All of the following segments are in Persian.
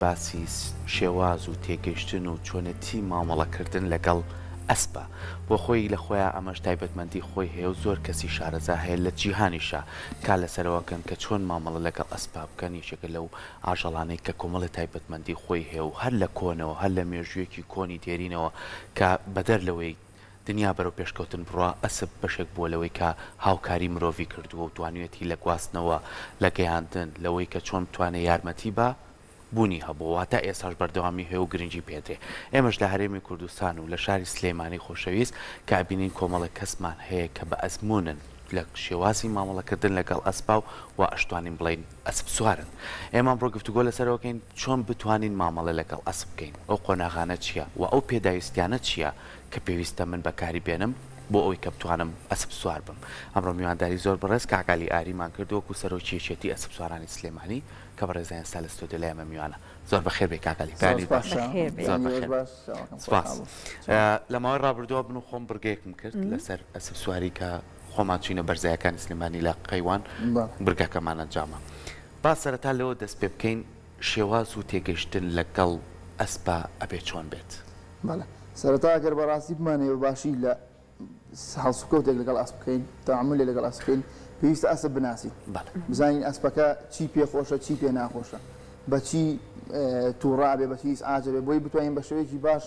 باسی شێواز و تێگەشتن و چۆنەتی مامەڵەکردن لەگەڵ ئەسپە بۆ خۆی لە خۆیان ئەمەش تایبەتمەندی خۆی هەیە و زۆر کەسی شارەزا هەیە لە جیهانیشە کار لەسەرەوەکەن کە چۆن مامەڵە لەگەڵ ئەسپا بکەن یەکێکە لەو ئاژەڵانەی کە کۆمەڵی تایبەتمەندی خۆی هەیە و هەر لە کۆنەوە هەر لە مێژوویەکی کۆنی تێرینەوە کە بەدەر لەوەی دنیا بەرەو پێشکەوتن بڕوا ئەسب بەشێک بووە لەوەی کە هاوکاری مرۆڤی کردووە و توانوێتی لە گواستنەوە لە گەیاندن لەوەی کە چۆن توانێت یارمەتی بە بوونی هەبووەوە تا ئێساش بەردەوامی هەیە و گرنگی پێدرێ. ئێمەش لە هەرێمی کوردستان و لە شاری سلێمانی خۆشەویست کابینین کۆمەڵە کەسمان هەیە کە بە ئەزمونن لە شێوازی مامەڵەکردن لەگەڵ ئەسپا و و ئەشتوانین بڵین ئەسب سوارن. ئێمان بڕۆ گفتوگۆ لەسەرەوەکەین چۆن بتوانین مامەڵە لەگەڵ ئەسب بکەین. ئەو قۆناغانە چییە و ئەو پێداویستیانە چییە کە پێویستە من بەکاری بێنم بۆ ئەوی کە بتوانم ئەسب سوار بم. ئەمڕۆ میوانداری زۆر بەڕێز کاکالی ئاریمان کردووەکو سەرۆکیەتی ئەسب سوارانی سلێمانی کە بەڕێزیان سا لە ئستۆدیۆ لایەمە میوانە. زۆر بەخێر بێ کاکالی. سپاس. لەماوەی ڕابردووە بن و خۆم بڕگەیەکم کرد لەسەر ئەسب سواری کە خۆمان چوینە بەرزایەکانی سلێمانی لە قەیوان بڕگەکەمانە جاما. با سەرەتا لەوە دەست پێ بکەین شێواز و تێگەشتن لەگەڵ ئەسپا ئەبێ چۆن بێت. سەرەتا ئەگەر بەڕاستی بمانەوە باشی لە هەڵسوکەوتێک لەگەڵ ئەسپ بکەین تەعاملێ لەگەڵ ئەسپ بکەین پێویستە ئەسپ بناسیت بزانین ئەسپەکە چی پێخۆشە چی پێ ناخۆشە بە چی تووڕابێ بە چی ئاجرێ بۆی بتوانین بە شێوەیەکی باش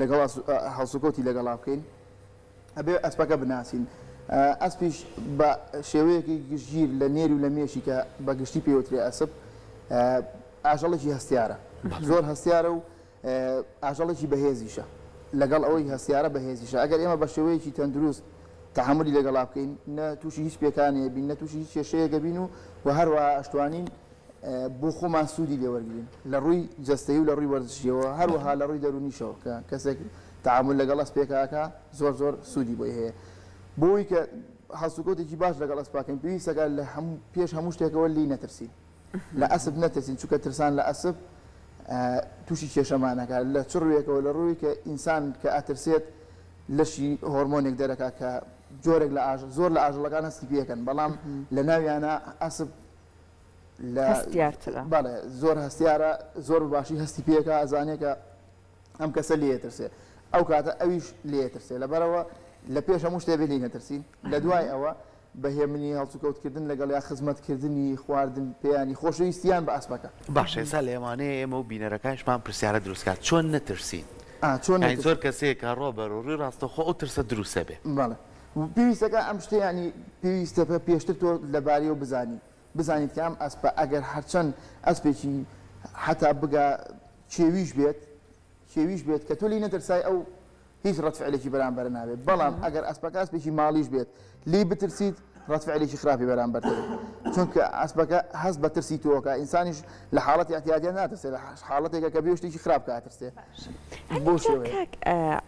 لەگەڵ هەڵسوکەوتی لەگەڵا بکەین ئەبێ ئەسپەکە بناسین. ئەسپیش بە شێوەیەکی گژگیر لە نێری و لە مێشی کە بە گشتی پێوترێ ئەسپ ئاژەڵێکی هەستیارە زۆر هەستیارە و ئاژەڵێکی بەهێزیشە لەگەڵ ئەوەی هەستیارە بەهێزیشە. ئەگەر ئێمە بە شێوەیەکی تەندروست تەحملی لەگەڵا بکەین نە تووشی هیچ پێکانەیە بین نە تووشی هیچ کێشەیەکە بین و هەروە ئەشتوانین بۆ خۆمان سوودی لێوەرگین لە ڕووی جەستەیی و لە ڕووی وەرزشیەوە هەروەها لە ڕووی دەرونیشەوە کە کەسێک تەعامل لەگەڵ ئەسپێکاکە زۆر زۆر سوودی بۆی هەیە. بۆی کە هەڵسوکەوتێکی باش لەگەڵ ئەسپاکەین پێویستەکە لە پێش هەموو شتێکەوە لی نەترسین لە ئەسپ نەترسین چونکە ترسان لە ئەسپ تووشی کێشەمانەکە لە چڕویەکەوە لە ڕووی کە ئینسان کە ئەترسێت لەشی هۆرمۆنێک دەرەکە کە جۆرێک لە زۆر لە ئاژەڵەکان هەستی پێەکەن بەڵام لە ناویانە ئەسب زۆر هەستیارە زۆر باشی هەستی پێەکە ئازانێکە ئەم کەسە لێترسێت ئەو کاتە ئەویش لێترسێت لەبەرەوە لە پێش هەموو شتێبێ لێ نەترسین لە دوای ئەوە بەهێمنی هەڵسوکەوتکردن لەگەڵ یا خزمەتکردنی خواردن پێیانی خۆشەویستیان بە ئەسپەکە. باشە ئێستا لێمانەیە ئێمە و بینەرەکانشمان پرسیارە دروستکات چۆن نەترسین چۆن زۆر کەسەیە کە ڕۆ بەڕووی ڕاستەخۆ ئەو ترسە دروستە بێ. بەڵێ پێویستەکە ئەم شتیانی پێویستە پێشتر تۆ لەبارەی و بزانیت کە ئەم ئەسپە ئەگەر هەرچەند ئەسپێکی حتا بگا کێویش بێت کە تۆ لی نەترسای ئەو هیچ ڕەتفعلێکی بەرامبەر نابێت بەڵام ئەگەر ئەسپەکە ئەسپێکی ماڵیش بێت لی بترسیت ڕەتفعلێکی خراپی بەرامبەر چونکە ئەسپەکە هەست بە ترسی تۆکە ئینسانیش لە حاڵەتی ئەتیادیان ناترسێت لە حاڵەتێکە کە بێشتێکی خراپکە ئەترسێت.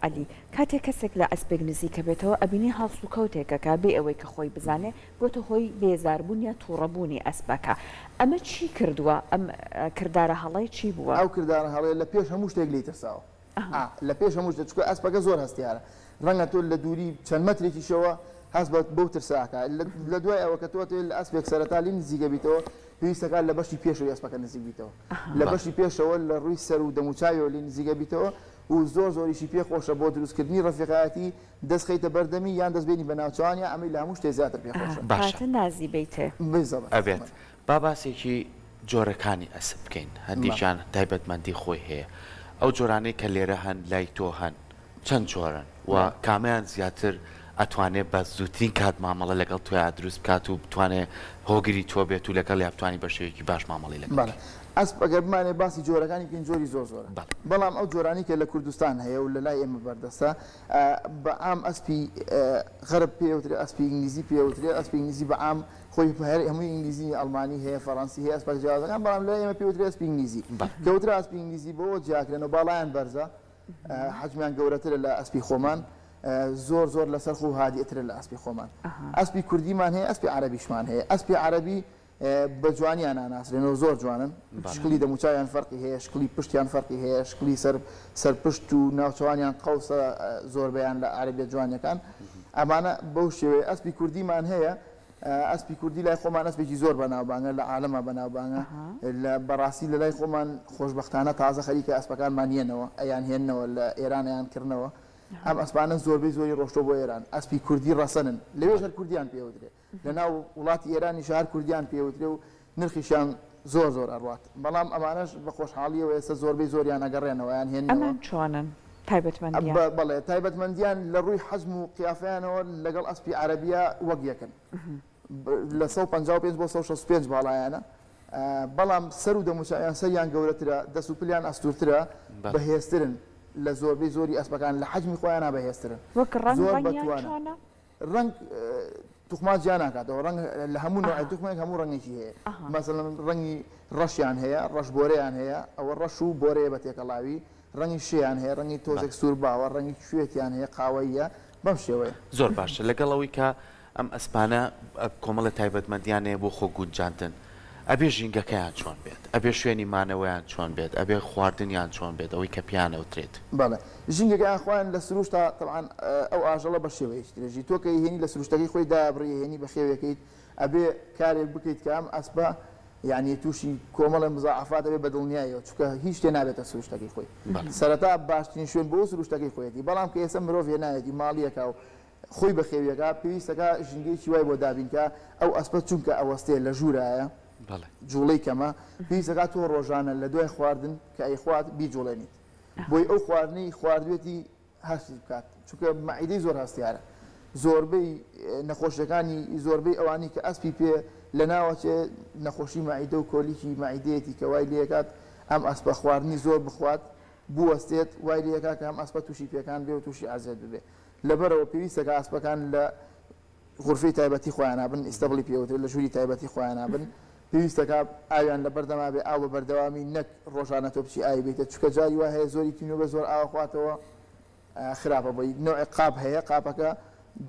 عەلی کاتێک کەسێک لە ئەسپێک نزیکە بێتەوە ئەبینی هەڵسوکەوتێکەکە بێ ئەوەی کە خۆی بزانێ بۆتە هۆی بێزاربوون یا تووڕەبوونی ئەسپەکە ئەمە چی کردووە ئەم کردارە هەڵی چی بووە؟ ئەو کردارە هەڵەیە لە پێش هەموو شتێک لی ترساوە لە پێش هەموو شتێک چونکە ئەسپەکە زۆر هەستیارە ڕەنگە تۆ لە دووری چەند مەترێکی شەوە هەست بەو ترساکە لە دوای ئەوە کە تۆ لە ئەسپێک سەرەتالی نزیکە بیتەوە پێویستەکە لە بەشی پێشەوەی ئەسپەکە نزیک بیتەوە لە بەشی پێشەوە لە ڕووی سەر و دەموچاویەوە لی نزیکە بیتەوە و زۆر زۆریشی پێخۆشە بۆ دروستکردنی ڕەفیقایەتی دەستخەیتە بەردەمی یان دەستبێنی بەناوچوانیا ئەمەی لە هەموو شتێک زیاتر پێخۆشە باشە نازی بێتێ. با باسێکی جۆرەکانی ئەسپ بکەین هەندێکیان تایبەتمەندی خۆی هەیە ئەو جۆرانەی کە لێرە هەن لای تۆ هەن چەند جۆرن و کامیان زیاتر ئەتوانێت بە زووترین کات مامەڵە لەگەڵ تویا دروست بکات و بتوانێت هۆگری تۆ بێت و لەگەڵ یابتوانی بەشەیەکی باش مامەڵی لەگەڵ ئەسپ ئەگەر بمانێ باسی جۆرەکانی پێنجۆری زۆر زۆرە بەڵام ئەو جۆرانی کە لە کوردستان هەیە و لە لای ئێمە بەردەستە بە ئام ئەسپی غەرب پێوترێ ئەسپی ئینگلیزی پێوترێت ئەسپی ئینگلیزی بە ئام خۆی هەمووی ئینگلیزی ئەڵمانی هەیە فەڕەنسی هەیە ئەسپەکە جیاوازەکان بەڵام لە ئێمە پێوترێ ئەسپی ئینگلیزی کەوترە ئەسپی ئینگلیزی بۆ جیاکرێنەوە باڵایان بەرزە حەجمیان گەورەترە لە ئەسپی خۆمان زۆر لەسەر خۆ هادیئترە لە ئەسپی خۆمان. ئەسپی کوردیمان هەیە ئەسپی عەرەبیشمان هەیە. ئەسپی عەرەبی بە جوانیان ئاناسرێنەوە زۆر جوانن شکلی دەموچاویان فەرقی هەیە شکلی پشتیان فەرقی هەیە شکلی سەرپشت و ناوچوانیان قەوسە زۆربەیان لە عەرەبیە جوانیەکان ئەمانە بەو شێوەیە ئەسپی کوردیمان هەیە از پیکردی لای خو من از پیکی زور بناو بانگه ل عالم بناو بانگه ل براسیل لای خو من خوشبختانه تازه خریک اسبکان مانیه نوا ایان هن نوا ل ایران ایان کرن نوا ام اسبانان زور بیزوری روشتو با ایران از پیکردی رسانن لیوشار کردیان پیودره لناو ولات ایرانی شهر کردیان پیودره و نرخشان زور زور آروات بالام امانش با خوش حالیه و است زور بیزوریان اگرینه و ایان هن نوا امان چونن تایبت مندیان. بله تایبت مندیان لروی حجم و قیافان و لقل اسبی عربیه وقیه کن. لسه و پنجاه پنج بسه و شش پنج بالایانه. بالام سرود مشاهیان سیان جورتره دستوپلیان استورتره بهیسترن لزور بیزوری اسبکان لحجم خوانه بهیسترن. زور بتوانه. رنگ تخمات جانا کرد و رنگ لهمون و تخمات همون رنگیه. مثلا رنگی رشیان هیا، رش بوریان هیا، اول رشو بوری بته کلاوی. رنگی شیان هی، رنگی توزک سربا و رنگی شویتیان هی قویه، بامشی وی. زور باشه. لگلایی که ام اسپانیا کاملا تایبت مندیانه با خود جانتن. آبی جینگا که انجام بید، آبی شوینی مانو انجام بید، آبی خواردنی انجام بید، اوی کپیانه اترید. بله. جینگا که اخوان لسروش تا طبعا او عجله باشی ویش. درجی تو که یهی لسروش تگی خوی دابری یهی بخی ویکید. آبی کاری بکید که ام اسبا يعني توشي كوملا مضاعفات بدلنيايو چونك هيش تنابه تسوش تاكي خوي سرتا باشتين شون بوسروش تاكي خوي دي بلام كي اسم روف هنا دي ماليه كاو خوي بخيويا كا بيسكا جنگي شوي بودابينكا او اسبت چونك اوستي لجورايا بله جولي كما بيسكا تو روجانا لدوي خواردن كاي خوات بيجولني بوي او خواردني خواردويتي هاسيكات چونك معدي زور هاستياره زوربي نخوشكاني زوربي اواني كاس بي بي لناوچه نخوشی معده و کلیکی معده‌تی که وایلیکات هم اسب خواردنی زور بخواد بوستت وایلیکات هم اسب توشی پیکان بیو توشی عزت ببی لبر و پیوسته که اسب کان ل غرفه تایبتی خوانه بن استقلی پیوته ل جوری تایبتی خوانه بن پیوسته که آیان لبردم به آب بردوامی نک روزانه توبشی آیبیت چک جایی و های زوری کنی بزور آب خواهد و خرابه بی نوع قاب های قاب که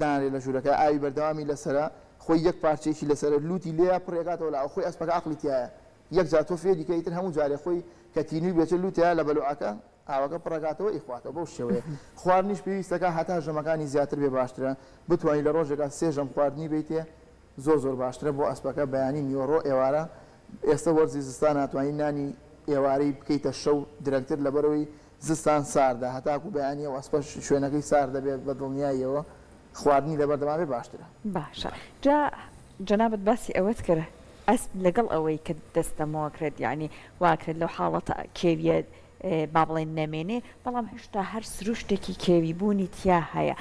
دانه ل جوره که آیب بردوامی لسره خوی یک پارچه‌ای لسر لوتی لیا پریگات ولع خوی اسبک عقلی تیه یک جاتو فیدی که ایتن همون جاری خوی کتینی بیشتر لوتیه لبلوع که عواقب پریگات و اخوات و باش شوی خواردنش پیوسته که حتی جمکانی زیادتر به باشتره بتوانی لروج که سه جم خواردنی بیته زور زور باشتره با اسبک بیانی نیورو ایواره استوار زیستانه توانی نانی ایواری بکیت شو درکتر لبروی زیستان سرده حتی اکو بیانی و اسبک شوینکی سرده به بدنیایی و خواردنی لبردمامی باشتره. باشه. جا جنابت باسی اوت کره. اسب لقل اوی کد دست مواکرد یعنی واکرد لو حالت کیویه بابلی نمینه. بلام هشتا هر سروشته کی کیوی بونی تیا هیا.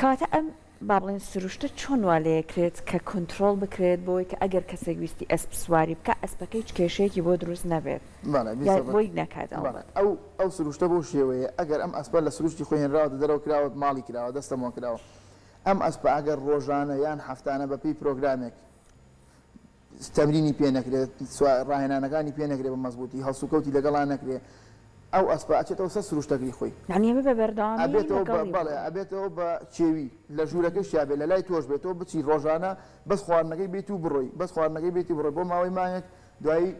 کاتا ام بابلی سروشته چون والی کرد که کنترل بکرد بوی که اگر کسی گویستی اسب سواری بکه اسب که هیچ کشه کی بود روز نبود. بله. یا بوی نکرد. بله. او سروشته بوشیوی. اگر ام اسب ل سروشتی خوین راود درو کراود مالی کراود دست مواکراود. ام اسب اگر روزانه یا هفتانه با پی برنامه تمرینی پی نکرده سواء راهنمایی پی نکرده با مضبوطی هالسوکوتی لگلان نکرده او اسب اچه تو سس روش تقریخ خوی یعنی به بردامی آبی تو بالا آبی تو با چیوی لجور کشی آبی لای توش بی تو بچی روزانه بس خوان نگی بی تو بروی بس خوان نگی بی تو بروی با ماوی مانک دوای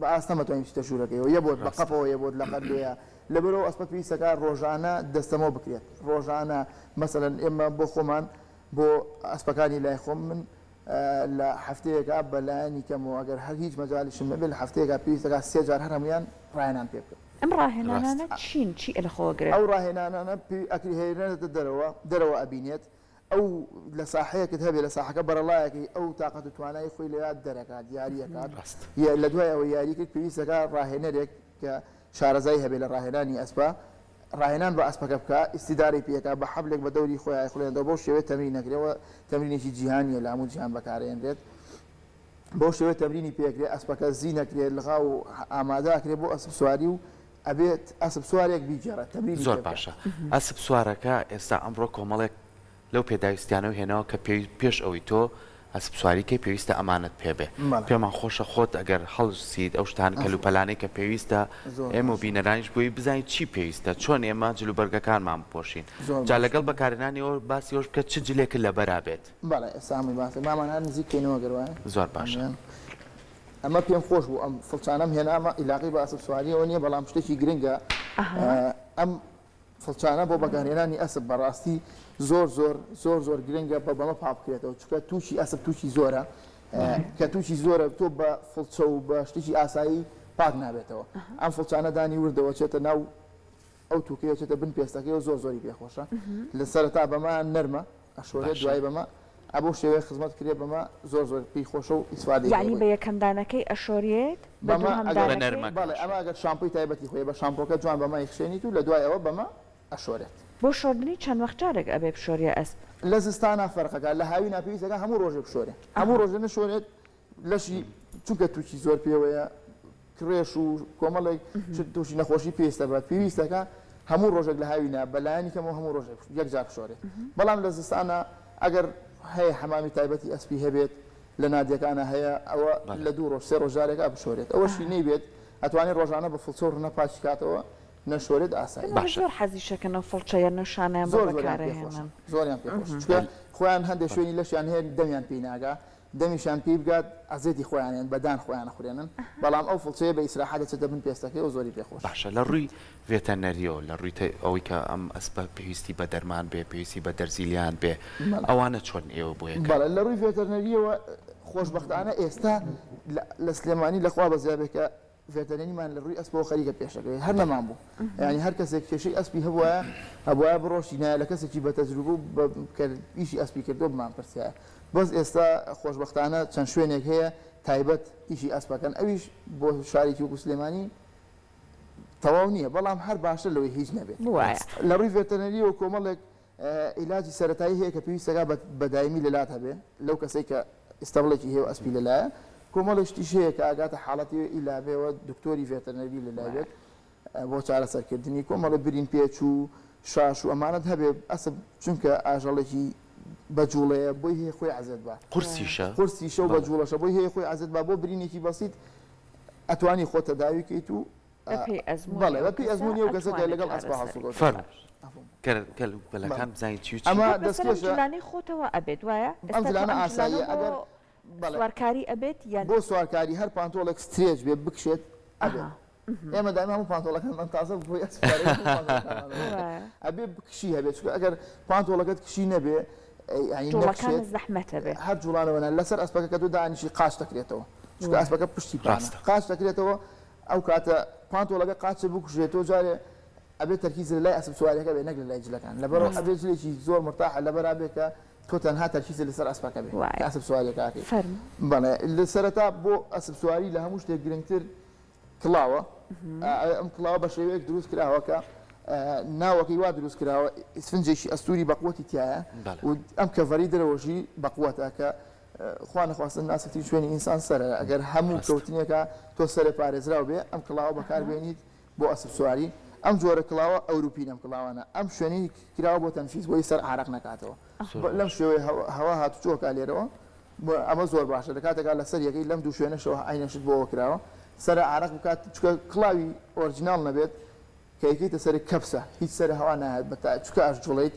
با استم تو اینش تجور کیو یا بود بقف او یا بود لقد یا لبرو اسباب پیش کار روزانه دستمو بکرد روزانه مثلا اما بخومن با اسبکانی لای خومن ل هفته یک آب لعنی کم و اگر هیچ مجالش مبل هفته یک پیش کار سه جار هرمیان راهنان پیپ کرد. ام راهنان چین چی الخوگر؟ او راهنان پی اکریهیران دروا آبینیت او لساحه کتابی لساحه کبر الله کی او طاقت توانای خویلی آد درکات یاریه کار یا لدوای او یاری که پیش کار راهنریک که شارزایها بلا راهنانی اسبا راهنان با اسبا کبکا استداری پیکا با حبلک با دوری خویای خلیان دو باش شوی تمرین کرده و تمرینشی جهانیه لامون جهان بکاره اندرد باش شوی تمرینی پیکره اسبا کزین کرده لغاو آماده کرده با اسب سواریو ابد اسب سواریک بیجاره تمرین زور باشه اسب سوارکا است امرو کاملا لو پیدایستیانو هنر کپیش اویتو اسب سواری که پیوسته امانت پیبه. پیمان خوش خود اگر حلش سید اوشتان کلوپلانی که پیوسته امو بینرانش بوی بزنی چی پیوسته چون اما جلو برگکان مام پوشین. جالگل با کارنانی اور باسی اورش که چه جلی کلا برابد. بله سامی باشه. مامان هر نزیک کنیم اگر وای. زور باشه. اما پیام خوش بو. ام فلتانم هنر اما علاقه با اسب سواری اونیه بلامشته کی گرینگا. ام فلچانه با بگانیانی اسب براستی زور زور زور زور گرینگ با بنا پاپ کرده و چون توشی اسب توشی زوره که توشی زوره تو با فلچو باشتی آسایی پاک نبوده و آن فلچانه دانی ورده و چه تناو او تو که چه تبن پیسته که زور زوری بیخوشه لسر تا با ما نرمه آشوره دوای با ما آبوش شیوه خدمت کرده با ما زور زور بیخوشه و استفاده یعنی به یکم دانکی آشوریت با ما اگر نرمه باله اما اگر شامپوی تایبتی خویه با شامپو که جوان با ما یخشنی تو لدوای او با ما آشوریت. بوشوردنی چند وقت جارگ آب بشوری است. لذتانه فرقه که لحاین آبی زیگا همون روز بشوره. همون روز نشوند لشی چون که توی زور پیویا کریش و کاملا شد توی نخوشی پیسته بود پیسته که همون روز لحاین آب بلایی که ما همون روز یک جار بشوره. بلام لذتانه اگر های حمامی تایبتی اسبیه بید لنادی که آنها های او لدو روز سر روز جارگ آب بشوره. اولش نیبید اتوانی روزانه با فلسور نپاش کرد و نشورید آسایی. زور حذیشه که نفلچه نشانه ما بکاره هم. زوریم پیخوش. چون خویان هند شوینی لش یعنی دمیان پی نگه، دمیشان پی بگاد عزتی خویانن، بدن خویان خویانن. بالام اول فلچه به اسراحت است دمن پیسته که زوری پیخوش. باشه. لروی ویتنریو، لروی اوی که ام اسباب پیستی بدرمان به پیستی بدرزیلیان به. آوانه چون ایو باید. بالا لروی ویتنریو خوش بختانه استا لسلمانی لقوا بزیابه که فیتنری من لروی اسب و خریک پیش اگه هر نمامو یعنی هر کسی که شی اسبی هوا هوا بروشی نه لکسی که با تجربه که ایشی اسبی کرده بمن پرسیه باز استا خوشبختانه چند شونه که تایبت ایشی اسب کن اویش با شریکی و سلیمانی توانیه بلام هر باشه لوی هیچ نبود لروی فیتنری و کاملا علاجی سرطانیه که پیش سگاب بدایمی للاته به لو کسی که استقلالشیه و اسبی للا کاملا اشتیشه که آگاه حالتی ایلابه و دکتری ویترینری لایبت و چهار سرکردنی کاملا برین پیچو شاشو امانت هبی اصلا چون که آجالشی بجوله باید خوی عزت با قرصیشه و بجولش باید خوی عزت با برینی کی بسیط اتوانی خود دعایی که تو بالا بپی ازمونی و کسی که لگال اسبه حسوق فرم کل بله کم زنی چیوچی اما دستکش جلانی خود و آبی دوای استفاده میکنیم سوارکاری آبیت یا بو سوارکاری هر پانتوله استریج به بکشید آبیت. اما دائما همون پانتوله که من تازه باید سواری کنم. آبیت بکشی آبیت چون اگر پانتوله که کشی نبی یعنی نکشید زحمت آبی. هر جولانه و نه لسر اسبک که تو دانشی قاش تکریت او. چون اسبک پشتی پانه. قاش تکریت او. او که ات پانتوله که قاش بکشید تو جای آبیت ترکیز لای اسب سواری که به نقل لای جلک کن. لبرو آبیت جلکی زور مرتاح لبرو آبیت که تو تنها ترکیز لسر اسب کبی. اسب سوالی کاری. فرم. بله لسر تا بو اسب سوالی لهموش تگرینتر کلاوا. ام کلاوا باشیوک دروس کلاوا که ناوکی واد دروس کلاوا اسفنجشی استوری بقوتی تیاه. و ام کفری دروژی بقوته که خوان خواست الناس تیشونی انسان سره اگر همون کوتنی که تو سر پارز را بیه ام کلاوا بکار بینید بو اسب سوالی. ام جوار کلاوا اروپی نم کلاوا نه ام شنی کلاوا با تنفیز بوی سر عرق نکاته و لام شوی هوا هات چوک علیه رو اما زور باشه دکاته که لسر یکی لام دو شونه شو عین شد با کلاوا سر عرق بکات چوک کلاوی اورجینال نبود که یکی تسری کبسه هیچ سر هوا نه بته چوک ارجولید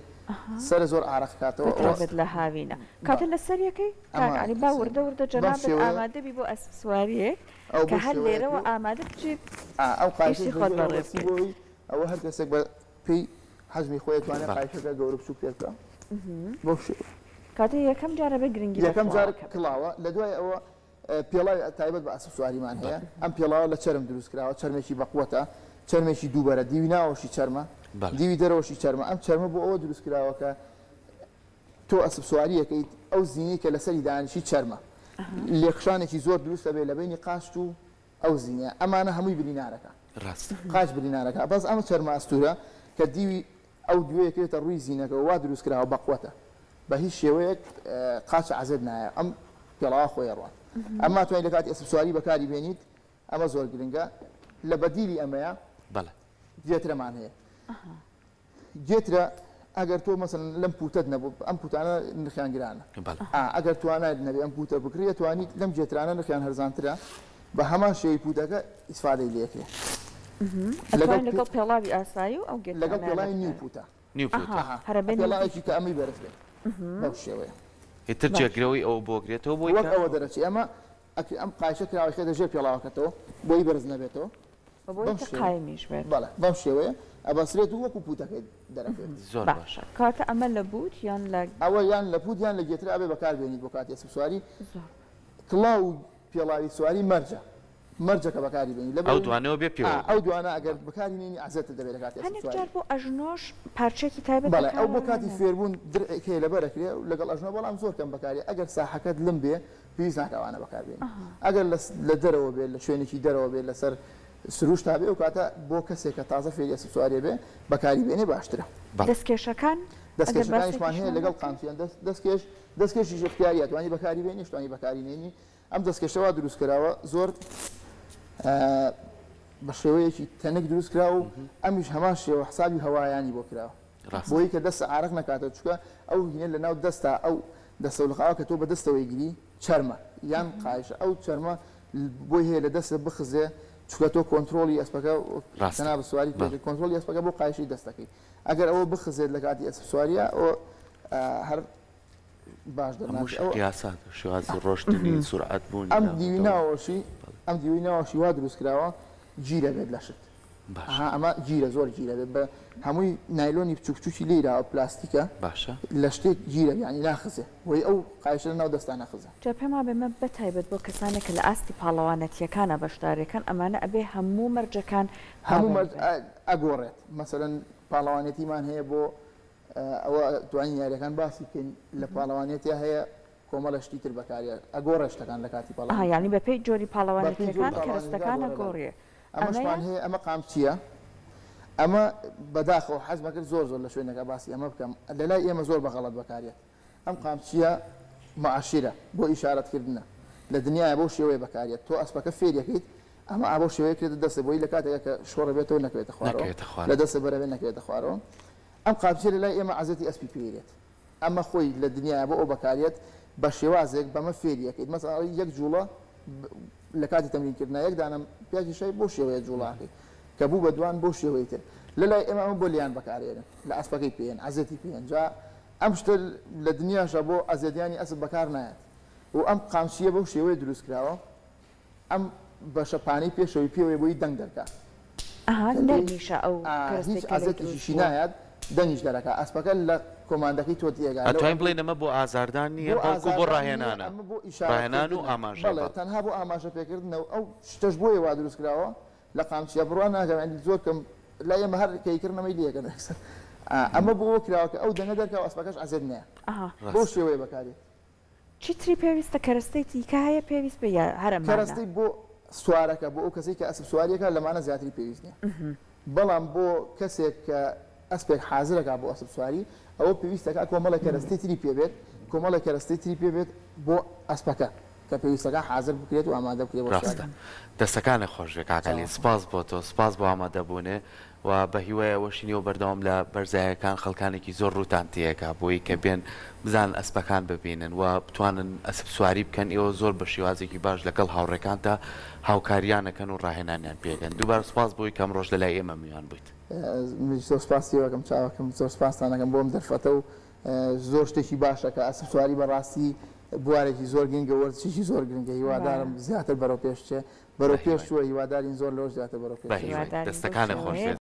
سر زور عرق کاته و رابط لهایی نه کاته لسر یکی یعنی با ورده جناب آماده بی با اسواری که هر لیره و آماده بچی ایشی خود بررسی او هر کسی با پی حجمی خودت وانه قایشه که گروپ شکل داد. باشه. کاتی یکم جاره بگرینگی. یکم جاره کلاوا لدوای او پیلا تایبت با اسبسواری منه. ام پیلا لشرم درست کرده. شرمشی با قوته. شرمشی دوباره دیوی ناوشی شرما. دیوی دروشی شرما. ام شرما با او درست کرده که تو اسبسواریه که او زینی که لسری دانشی شرما. لخشانه کی زور درسته به لبینی قاشتو او زینه. اما نه همی بینی نرکه. راست. قاش بری نرکه. باز اما شرما استوره که دیوی او دیوی که تر روی زینه که واد روز کرده و بقوته. به هیچ شیوه قاش عزد نه. ام کلا خوی روان. اما تو این لکات اسبسواری بکاری بینید. اما زور گرینگه. لبدیلی امیا. بله. جیتره معنیه. جیتره اگر تو مثلا لم پوتد نبود ام پوتانه نخیان گرانه. بله. اگر تو آنها نبی ام پوتر بکریه تو آنی لم جیترانه نخیان هرزانتره. با همان شیء بوده که استفاده لیکه. لگو پیلا بی آسایو یا گیت؟ لگو پیلا نیوپوتا. نیوپوتا. پیلا اشی که امی برفت. باشه وای. اترجع گروی او باگری تو باید. وقت او درستی. اما قایش کراوی خدا جر پیلا وقت تو باید برز نبیتو. بمشي قايميش بلا بمشي ويا ابصريت هو كوبوتك دركت زور باش كات عمل لبوت يان لا او يان لبوت يان لجيتري ابي بكار بيني بكات اسم سواري كلاود بيلاي سواري مرجع كبكاري بيني لبوت او دوانه بيبيو او دوانه اگر بكاري ني عزت دبي لكات اسم سواري انا جربو اجنوش بارشي كتابه بلا او بكاتي فيربون كي لبرك لقل اجنو بلا مزور كم بكاري اگر ساحكت لمبي في ساحه وانا بكار بيني اگر لدرو بيل شويني شي درو بيل سر سروش تابع و کاتا با کسی که تازه فیلی سواری به بکاری بینه باشتره. دستکش کن؟ دستکش کنش مانه لگل قانتیان دستکشیش اختیاریه توانی بکاری بینی توانی بکاری نینی. ام دستکش تو درست کرده زور باشیویی که تنک درست کرده امش همانشی و حسابی هوایانی با کرده. بویی که دست عرق نکاته چکه او یه لناو دست او دست ولقاو که تو با دست ویگری چرما یان قایش او چرما بویه لدست بخزه چکتو کنترلی اسپاکا تناب سواری کنترلی اسپاکا با قایشی دستکی. اگر او بخزید لگاتی اسپسواریا او هر باش در نمی. مش قیاسات شو از رشدنی سرعت بودن. ام دیوی ناوشی و درست کرده جیره بد لشت. باشه. اما جیره زور جیره بد. همونی نایلونی چکچوشی لیره و پلاستیکه. باشه. لشت جیره یعنی نخزه. وی او قایش ناو دست نخزه. جبهه ما به من بته بد با کسانی که لاستی پالوانتی کانه باشداری کن اما نبی همو مرجع کن. همو مرجع اجورت مثلا پالوانتی من هی با او تو این یاری کن باسی که لپالوانتی هی کاملا شدیتر بکاری اجورش تکان لکاتی پالوانتی. یعنی به پی جوری پالوانتی کان کرستکان اجوریه. اما شمان هی اما قامتیه. اما بداخو حزم کرد زور لشون نگاباسی اما بکم للاي اما زور بغلط بکاریه. ام قامتیه معاشره با اشاره کردن لدنیا عبوشی وی بکاریه تو اسبک فیری کید اما عبوشی وی کرد دست بوی لکاته که شور بیت و نکبیت خوارون لدست برای نکبیت خوارون. ام قامتیه للاي اما عزتی اسبی پیریت اما خوی لدنیا عبو بکاریت باشیوازیک با ما فیری کید مثلا یک جولا لکاتی تمرین کردن یک دانم پیاجی شی بوشی وی جولا کید کبو بدوان بوشی ویته للاي اما بولیان بکاریه لاسبکی پیان عزتی پیان جا امشتل لدنیا شبو عزتیانی اسب بکار نیاد و ام قامشیه با شیوه درست کرده ام با شپانی پیش شوی پیوی بوی دنگ درکه. آها نمیشه او هیچ عزتیشی نیاد دنیش درکه. اسبکل ل کماندکی توتیه گرفت. تو این بله ما با آزاردانیه باکو بر راهنانه. راهنانو آماده. بله تنها با آماده فکر کردن او تجربه و درست کرده ل قامشیه برای نه جمعی زور کم لای مهر کیکر نمیلیه کنن اکثر. اما بو کراوک او دنه درک او اسبکش عزت نه. آها. بو شیوه بکاری. چی تری پیوست کرسته ای که های پیوست بیا هرمان. کرسته بو سواره که بو کسی که اسب سواری که لمانه زیادی پیوست نه. بلام بو کسی که اسبک حاضر که بو اسب سواری او پیوست که کاملا کرسته تری پیوست کاملا کرسته تری پیوست بو اسبکه که پیوست که حاضر بکریت و آماده بکریت باشه. راسته دستکان خوشه که علی سپاس باتو سپاس با آماده بونه. و به هیوای وشینی و بردم ل برزه کان خالکانی کی زور رو تانتیه که بوی که بیان بزن اسبکان ببینن و بتوانن اسب سواری بکن ایو زور بشی و از یکی باج لکل هاورکان تا هاوکاریان کنن راهنانیان بیگن دوبار سپاس بوی کم روز لایه ممیان بود. میشه سپاسی و کم چه و کم زور سپاس تانه کم بوم در فتو زورشته کی باشه که اسب سواری بر راستی بواره کی زور گنگ ورد چی زور گنگه هیوا دارم زیادتر برای پیشته برای پیش شو هیوا دار این زور لوج زیادتر برای پیش. دستکان خوشی.